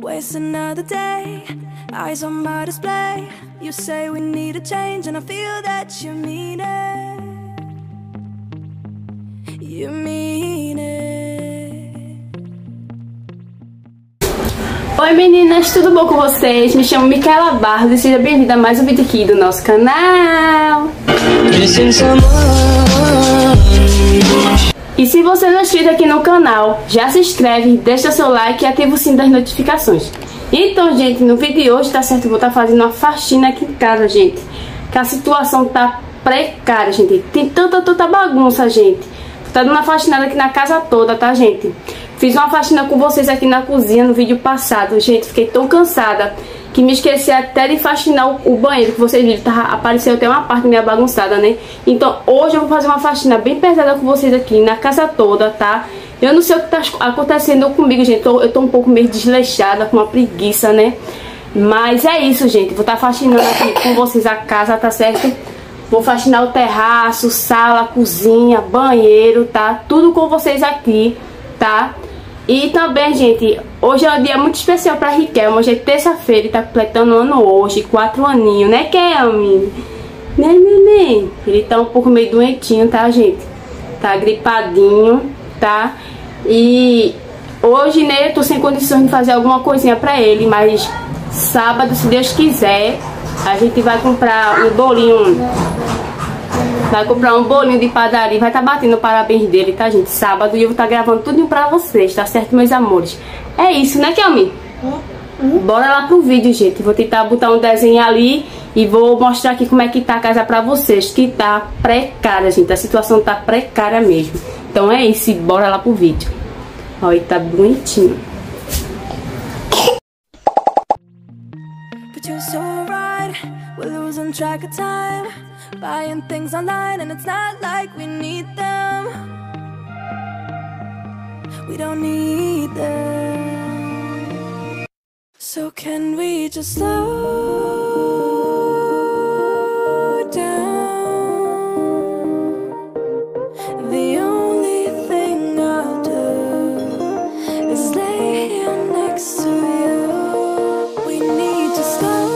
Waste another day, eyes on my display. You say we need a change and I feel that you mean it. You mean it. Oi meninas, tudo bom com vocês? Me chamo Micaela Barros e seja bem-vinda a mais um vídeo aqui do nosso canal. E se você não é inscrito aqui no canal, já se inscreve, deixa seu like e ativa o sino das notificações. Então, gente, no vídeo de hoje, tá certo, eu vou estar fazendo uma faxina aqui em casa, gente. Que a situação tá precária, gente. Tem tanta bagunça, gente. Tá dando uma faxinada aqui na casa toda, tá, gente? Fiz uma faxina com vocês aqui na cozinha no vídeo passado, gente. Fiquei tão cansada que me esqueci até de faxinar o banheiro, que vocês viram, tá, apareceu até uma parte meio bagunçada, né? Então hoje eu vou fazer uma faxina bem pesada com vocês aqui na casa toda, tá? Eu não sei o que tá acontecendo comigo, gente. Eu tô um pouco meio desleixada, com uma preguiça, né? Mas é isso, gente. Vou estar faxinando aqui com vocês a casa, tá certo? Vou faxinar o terraço, sala, cozinha, banheiro, tá? Tudo com vocês aqui, tá? E também, gente, hoje é um dia muito especial pra Riquelme. Hoje é terça-feira e tá completando o ano hoje, 4 aninhos, né, Kelmin? Né, neném? Ele tá um pouco meio doentinho, tá, gente? Tá gripadinho, tá? E hoje, né, eu tô sem condições de fazer alguma coisinha pra ele, mas sábado, se Deus quiser, a gente vai comprar um bolinho. Vai comprar um bolinho de padaria, vai estar batendo parabéns dele, tá, gente? Sábado, e eu vou estar gravando tudo pra vocês, tá certo, meus amores? É isso, né, Kelmin? Bora lá pro vídeo, gente. Vou tentar botar um desenho ali e vou mostrar aqui como é que tá a casa pra vocês, que tá precária, gente. A situação tá precária mesmo. Então é isso, bora lá pro vídeo. Olha, tá bonitinho. Buying things online and it's not like we need them. We don't need them. So can we just slow down? The only thing I'll do is lay here next to you. We need to slow.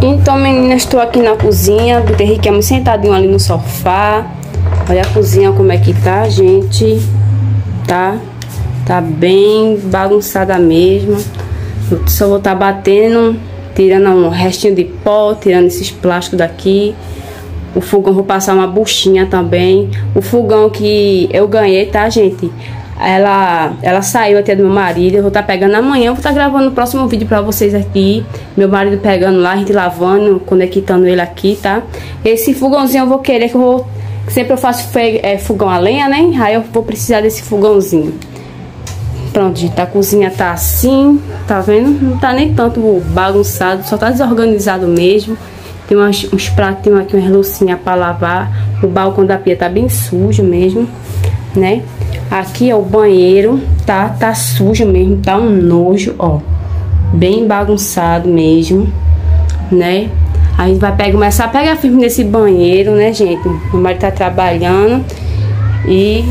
Então, meninas, estou aqui na cozinha do Terrique, sentadinho ali no sofá. Olha a cozinha como é que tá, gente. Tá bem bagunçada mesmo. Eu só vou estar batendo, tirando um restinho de pó, tirando esses plásticos daqui. O fogão, vou passar uma buchinha também. O fogão que eu ganhei, tá, gente? Ela saiu até do meu marido. Eu vou estar pegando amanhã, eu vou estar gravando o próximo vídeo pra vocês aqui. Meu marido pegando lá, a gente lavando, conectando ele aqui, tá? Esse fogãozinho eu vou querer, que eu vou... Sempre eu faço fogão a lenha, né? Aí eu vou precisar desse fogãozinho. Pronto, gente, a cozinha tá assim, tá vendo? Não tá nem tanto bagunçado, só tá desorganizado mesmo. Tem uns pratinhos aqui, umas loucinhas pra lavar. O balcão da pia tá bem sujo mesmo, né? Aqui é o banheiro, tá? Tá sujo mesmo, tá um nojo, ó. Bem bagunçado mesmo, né? A gente vai começar a pegar firme nesse banheiro, né, gente? Meu marido tá trabalhando e,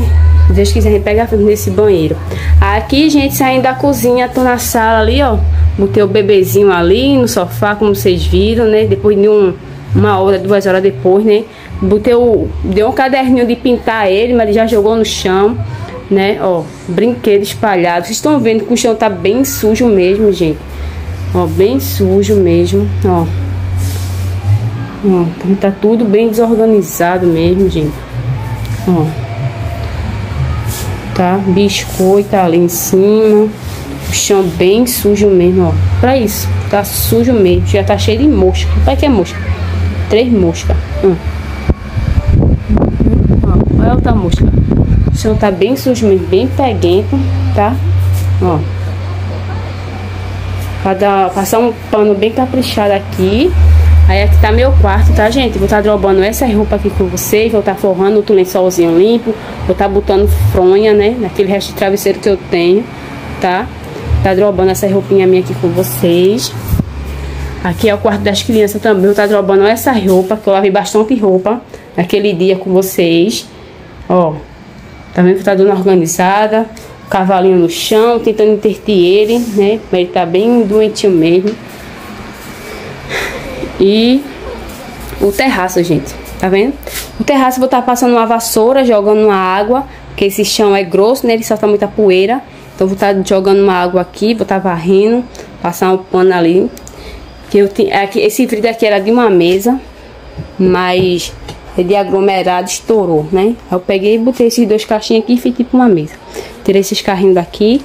se Deus quiser, a gente pega firme nesse banheiro. Aqui, gente, saindo da cozinha, tô na sala ali, ó. Botei o bebezinho ali no sofá, como vocês viram, né? Depois de uma hora, 2 horas depois, né? Botei dei um caderninho de pintar ele, mas ele já jogou no chão, né? Ó, brinquedo espalhado. Vocês estão vendo que o chão tá bem sujo mesmo, gente. Ó, bem sujo mesmo, ó. Ó, tá tudo bem desorganizado mesmo, gente. Ó. Tá? Biscoito tá ali em cima. O chão bem sujo mesmo, ó. Pra isso, tá sujo mesmo. Já tá cheio de mosca. Pra que é mosca? 3 moscas. Olha outra mosca. O chão tá bem sujo mesmo, bem peguento, tá? Ó. Passar um pano bem caprichado aqui. Aí aqui tá meu quarto, tá, gente? Vou estar drobando essa roupa aqui com vocês. Vou estar forrando outro lençolzinho limpo. Vou estar botando fronha, né? Naquele resto de travesseiro que eu tenho, tá? Tá drobando essa roupinha minha aqui com vocês. Aqui é o quarto das crianças também. Eu tava roubando essa roupa, que eu lavei bastante roupa naquele dia com vocês. Ó, tá vendo que tá dando organizada. Cavalinho no chão, tentando interter ele, né? Mas ele tá bem doentinho mesmo. E o terraço, gente, tá vendo? O terraço eu vou estar passando uma vassoura, jogando uma água, porque esse chão é grosso, né? Ele solta muita poeira. Então eu vou estar jogando uma água aqui, vou estar varrendo, passar um pano ali. Que eu tinha, aqui, esse vidro aqui era de uma mesa, mas ele aglomerado, estourou, né? Eu peguei e botei esses dois caixinhos aqui e fiz tipo uma mesa. Tirei esses carrinhos daqui.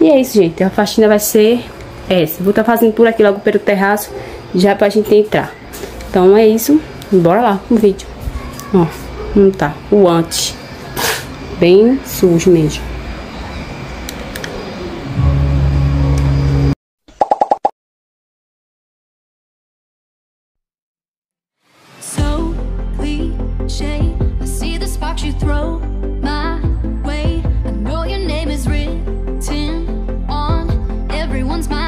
E é isso, gente. A faxina vai ser essa. Vou estar fazendo por aqui logo pelo terraço, já pra gente entrar. Então é isso. Bora lá pro vídeo. Ó, não tá. O antes. Bem sujo mesmo. So cliché, I see the sparks you throw my way. I know your name is written on everyone's mind.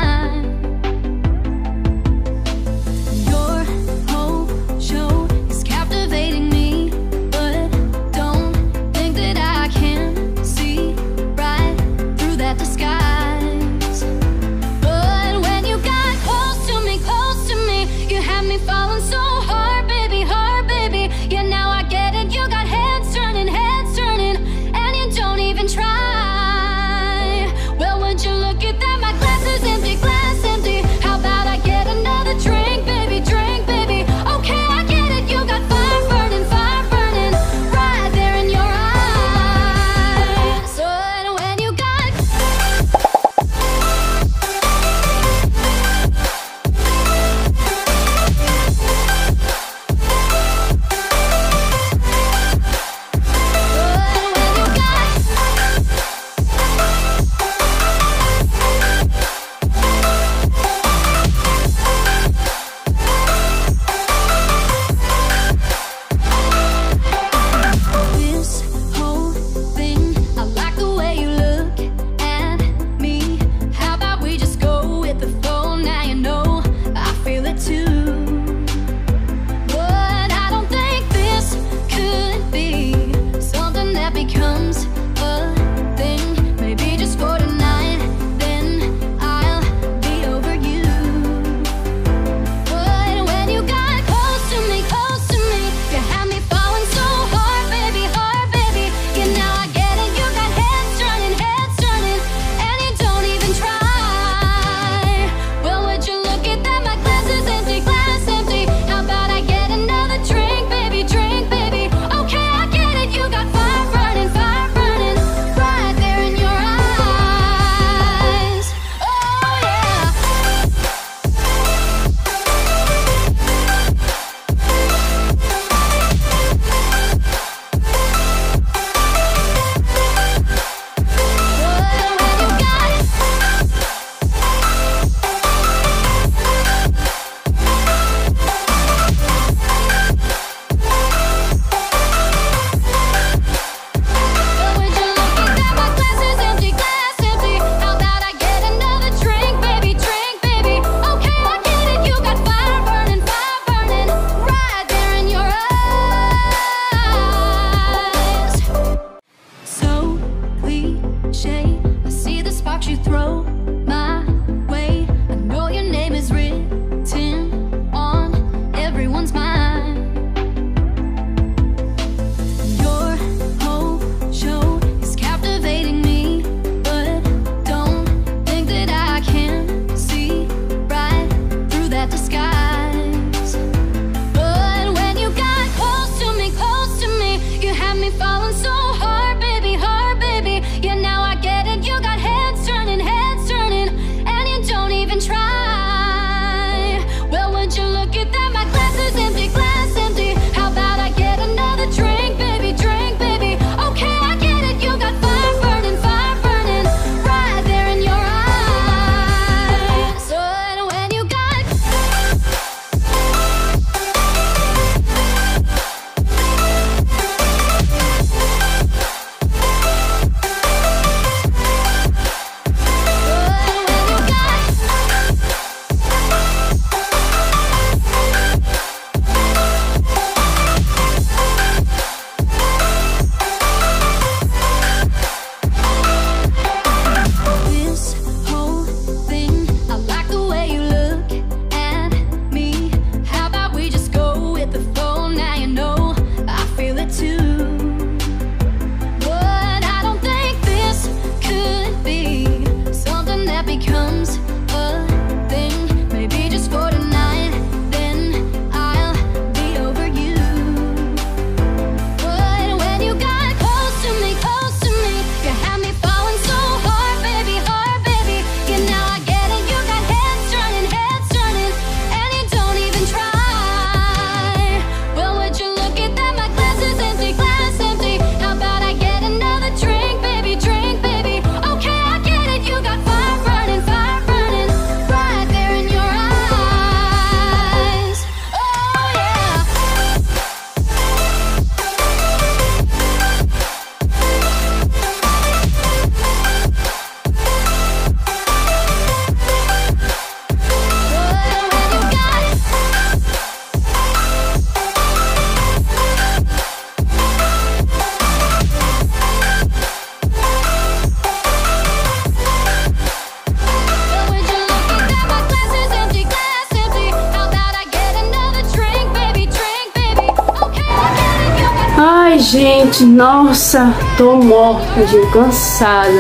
gente, nossa, tô morta, gente, cansada.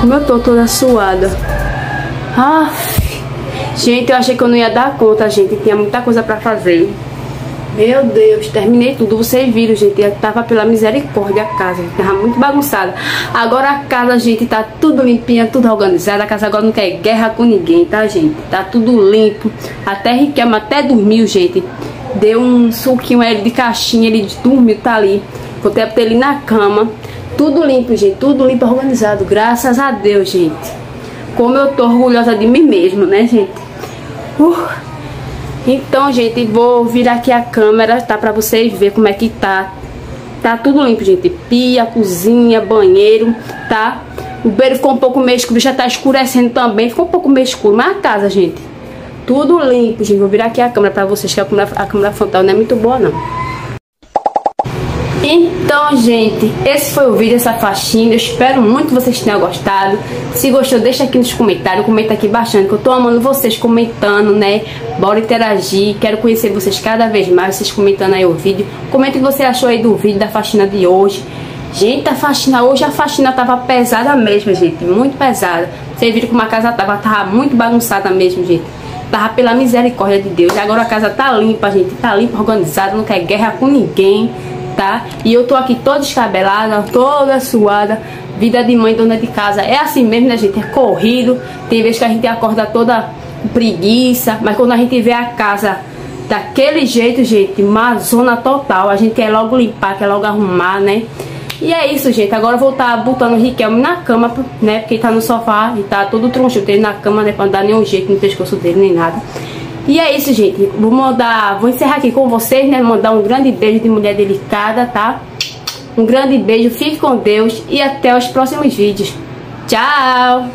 Como eu tô toda suada. Ah, gente, eu achei que eu não ia dar conta, gente. Tinha muita coisa pra fazer. Meu Deus, terminei tudo, vocês viram, gente. Eu tava pela misericórdia a casa, gente. Tava muito bagunçada. Agora a casa, gente, tá tudo limpinha, tudo organizada. A casa agora não quer guerra com ninguém, tá, gente? Tá tudo limpo. Até Riquelme até dormiu, gente. Deu um suquinho ele de caixinha, ele dormiu, tá ali. Botei pra ele na cama. Tudo limpo, gente, tudo limpo, organizado. Graças a Deus, gente. Como eu tô orgulhosa de mim mesma, né, gente? Então, gente, vou virar aqui a câmera, tá? Pra vocês verem como é que tá. Tá tudo limpo, gente. Pia, cozinha, banheiro, tá? O banheiro ficou um pouco meio escuro, já tá escurecendo também. Ficou um pouco meio escuro, mas a casa, gente, tudo limpo, gente. Vou virar aqui a câmera pra vocês, que a câmera frontal não é muito boa, não. Então, gente, esse foi o vídeo, essa faxina. Eu espero muito que vocês tenham gostado. Se gostou, deixa aqui nos comentários. Comenta aqui bastante, que eu tô amando vocês comentando, né? Bora interagir. Quero conhecer vocês cada vez mais, vocês comentando aí o vídeo. Comenta o que você achou aí do vídeo, da faxina de hoje. Gente, a faxina hoje, a faxina tava pesada mesmo, gente. Muito pesada. Vocês viram como a casa tava muito bagunçada mesmo, gente. Tava pela misericórdia de Deus. Agora a casa tá limpa, gente. Tá limpa, organizada, não quer guerra com ninguém, tá? E eu tô aqui toda descabelada, toda suada. Vida de mãe, dona de casa, é assim mesmo, né, gente? É corrido. Tem vezes que a gente acorda toda preguiça, mas quando a gente vê a casa daquele jeito, gente, uma zona total, a gente quer logo limpar, quer logo arrumar, né? E é isso, gente. Agora eu vou estar botando o Riquelme na cama, né? Porque ele tá no sofá e tá todo troncho dele na cama, né? Pra não dar nenhum jeito no pescoço dele, nem nada. E é isso, gente. Vou encerrar aqui com vocês, né? Mandar um grande beijo de mulher delicada, tá? Um grande beijo. Fique com Deus e até os próximos vídeos. Tchau!